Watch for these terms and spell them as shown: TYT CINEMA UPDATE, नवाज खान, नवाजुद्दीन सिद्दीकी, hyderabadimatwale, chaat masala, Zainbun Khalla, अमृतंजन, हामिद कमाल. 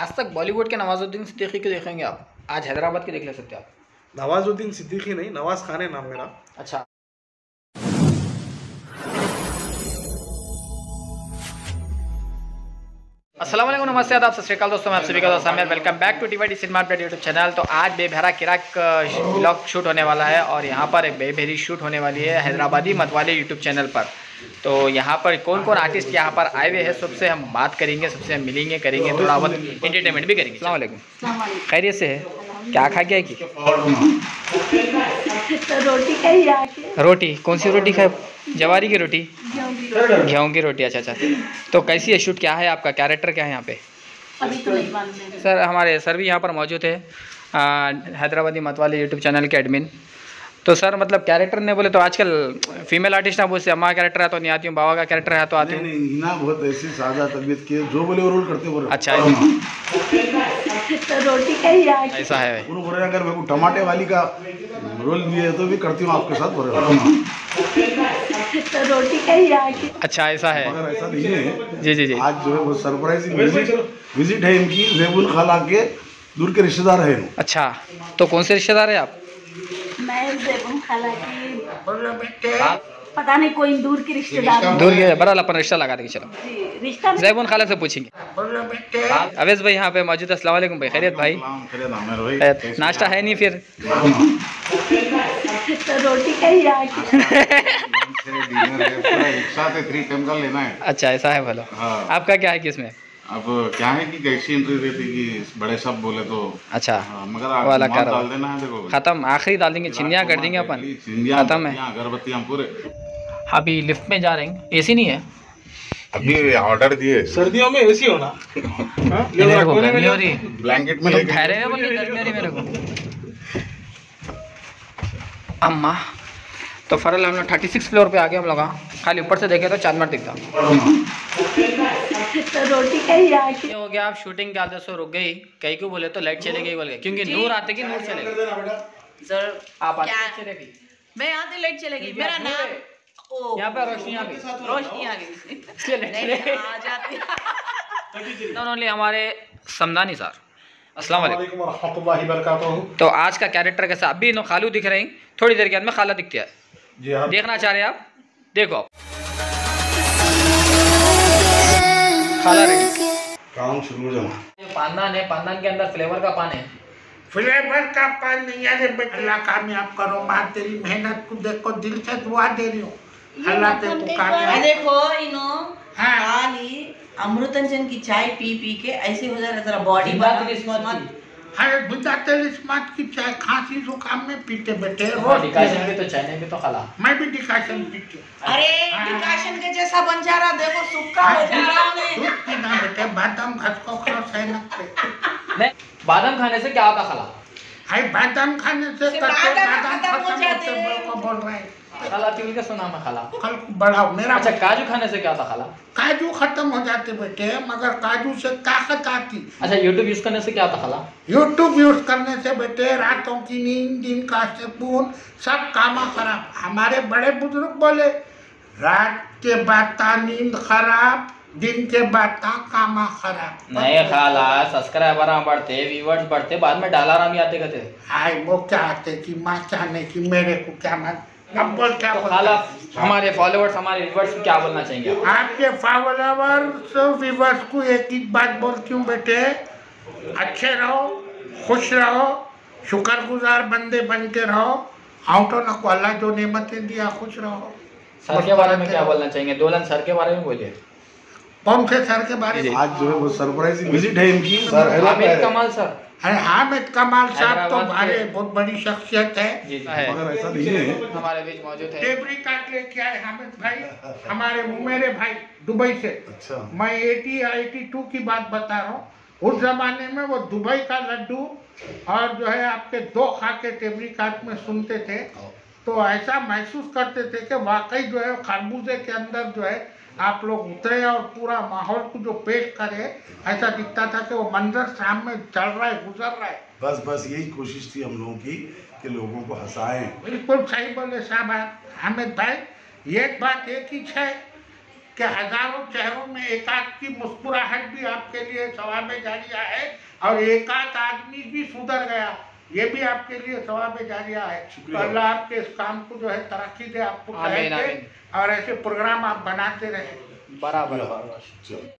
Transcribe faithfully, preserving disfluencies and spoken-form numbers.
आज तक बॉलीवुड के नवाजुद्दीन सिद्दीकी के देखेंगे आप, आज हैदराबाद के देख ले सकते हैं आप। नवाजुद्दीन सिद्दीकी नहीं, नवाज खान है नाम मेरा। अच्छा, अस्सलाम वालेकुम, नमस्ते, आदाब, सत श्री अकाल दोस्तों, मैं आप सभी का दोस्त Aamir, welcome back to TYD cinema update YouTube channel. तो आज बेभेरा किराक ब्लॉग शूट होने वाला है और यहाँ पर एक बेभेरी शूट होने वाली है हैदराबादी मतवाले यूट्यूब चैनल पर। तो यहाँ पर कौन कौन आर्टिस्ट यहाँ पर आए हुए हैं सबसे हम बात करेंगे, सबसे हम मिलेंगे, करेंगे थोड़ा बहुत एंटरटेनमेंट भी करेंगे। अस्सलाम वालेकुम, खैरियत से है? क्या खा गया कि रोटी? कौन सी रोटी खाए? जवारी की रोटी, गेहूं की रोटी। अच्छा अच्छा, तो कैसी है शूट, क्या है आपका कैरेक्टर, क्या है यहाँ पे? अभी तो नहीं मालूम। सर हमारे सर भी यहाँ पर मौजूद है, हैदराबादी मतवाले यूट्यूब चैनल के एडमिन। तो सर मतलब कैरेक्टर ने बोले तो आजकल फीमेल आर्टिस्ट ना बोलते, अम्मा कैरेक्टर है तो नहीं आती हूँ, बाबा का कैरेक्टर है तो आती हूँ। हिना बहुत ऐसी सादा तबीयत की, जो बोले वो रोल करते हो। अच्छा ऐसा है, अगर मेरे को टमाटे वाली का रोल भी है तो भी करती हूँ आपके साथ। रोटी का ही आके। अच्छा ऐसा है, मगर ऐसा नहीं है। जी जी जी, आज जो है वो सरप्राइजिंग विजिट विजिट है इनकी, जैबुल खाला के दूर के रिश्तेदार हैं। अच्छा, तो कौन से रिश्तेदार हैं आप? मैं जैबुल खाला की, पता नहीं कोई दूर के रिश्तेदार, दूर के बड़ा अपन रिश्ता लगा देंगे। चलो रिश्ता जैबुल खाला से पूछेंगे। अवैस भाई यहाँ पे मौजूद है, अस्सलाम वालेकुम भाई, खैरियत भाई? नाश्ता है नहीं फिर? रोटी का ही आके। लेना है। अच्छा ऐसा है, भला हाँ। आपका क्या है कि इसमें अब क्या है कि कैसी एंट्री रहती कि बड़े सब बोले तो। अच्छा हाँ, मगर वाला डाल देना है, देखो खत्म, आखिरी डाल देंगे, छिंदिया कर देंगे अपन, खत्म है अगरबत्ती हम पूरे। अभी लिफ्ट में जा रहे हैं, एसी नहीं है अभी, ऑर्डर दिए सर्दियों में एसी होना। ब्लैंकेट में अम्मा। तो फरल हम लोग थर्टी सिक्स फ्लोर पे आ गए हम लोग, खाली ऊपर से देखे तो चांदमार दिखता। रोटी का ही आके हो गया। आप शूटिंग क्या दसो रुक गई, कहीं क्यों बोले तो लाइट चले गई बोल गए, क्योंकि नूर आते कि नूर चले गई। सर आप आते चले गई, मैं आते लाइट चले गई, मेरा नाम यहाँ पे रोशनी आ गई, रोशनी आ गई, चले आ जाती। ओनली हमारे समदानी सर, अस्सलाम वालेकुम रहमतुल्लाहि व बरकातहू। तो आज का कैरेक्टर कैसा? अभी नो खालू दिख रहे हैं, थोड़ी देर के बाद में खाला दिखती है। जी हाँ, देखना चाह रहे हैं आप, देखो आप खाला रेडी, काम शुरू हो जाना। ये पानदान है, पानदान के अंदर फ्लेवर का पान है, फ्लेवर का पान नहीं है। अल्लाह कामयाब करो मां, तेरी मेहनत को देखो, दिल से दुआ दे रही हूं, अल्लाह तेरे को कामयाब। देखो इनो खाली अमृतंजन की चाय पी पी के ऐसे हो जा रहा तेरा बॉडी। बात हर बिदातलिस्मत की चाय खांसी जुकाम में पीते बैठे हो। डिकाशन के तो चाय में तो खाला, मैं भी डिकाशन पीती हूँ। अरे डिकाशन के जैसा बन जा रहा, देखो सुक्का हो जा रहा है। दूध पीना बेटे, बादाम घसको खाओ, सहनक पे नहीं। बादाम खाने से क्या होता खाला? हाय बादाम खाने से करते बादाम खत्म होते हैं, बोल रहे हैं खाला तिल के सुना में खाला कल बढ़ाओ मेरा। अच्छा काजू खाने से क्या होता खाला? काजू खत्म हो जाते बेटे, मगर काजू से ताकत आती। अच्छा यूट्यूब यूज करने से क्या होता खाला? यूट्यूब यूज करने से बेटे रातों की नींद, दिन का सुकून, सब काम खराब। हमारे बड़े बुजुर्ग बोले रात के बाद नींद खराब, दिन के बाद काम खराब। नहीं खाला, सब्सक्राइबर बढ़ते, व्यूवर्स बढ़ते, बाद में डॉलर हम आते कहते हाय वो क्या आते कि माँ चाहने की मेरे को क्या मान। अब बोल क्या तो खाला, हमारे फॉलोअर्स हमारे व्यूवर्स क्या बोलना चाहिए? आपके फॉलोअर्स व्यूवर्स को एक ही बात बोलती हूँ बेटे, अच्छे रहो, खुश रहो, शुक्रगुजार बंदे बन के रहो, आउटो न को अल्लाह जो नेमतें दिया खुश रहो। सर के बारे में क्या बोलना चाहिए? दोलन सर के बारे में बोलिए। कौन से सर के बारे में? आज जो है वो सरप्राइजिंग विजिट है इनकी, सर हामिद कमाल सर। अरे हामिद कमाल साहब तो हमारे बहुत बड़ी शख्सियत है, मगर ऐसा नहीं है हमारे बीच मौजूद है। टेबरी काट लेके आए हामिद भाई, हमारे मुमेरे भाई दुबई से। अच्छा मैं एटी एटी टू की बात बता रहा हूँ, उस जमाने में वो दुबई का लड्डू और जो है आपके दो खा के टेबरी काट में सुनते थे, तो ऐसा महसूस करते थे कि वाकई जो है खरबूजे के अंदर जो है आप लोग उतरे और पूरा माहौल को जो पेश करे, ऐसा दिखता था कि वो मंजर सामने चल रहा है, गुजर रहा है। बस बस यही कोशिश थी हम लोगों की कि लोगों को हंसाएं। बिल्कुल सही बोले साहब हामिद भाई। ये बात एक ही है कि हजारों चेहरों में एकाध की मुस्कुराहट भी आपके लिए सवाब जारिया है और एकाध आदमी भी सुधर गया, ये भी आपके लिए सवाब जारिया है। तो अल्लाह आपके इस काम को जो है तरक्की दे, आपको और ऐसे प्रोग्राम आप बनाते रहे। बराबर।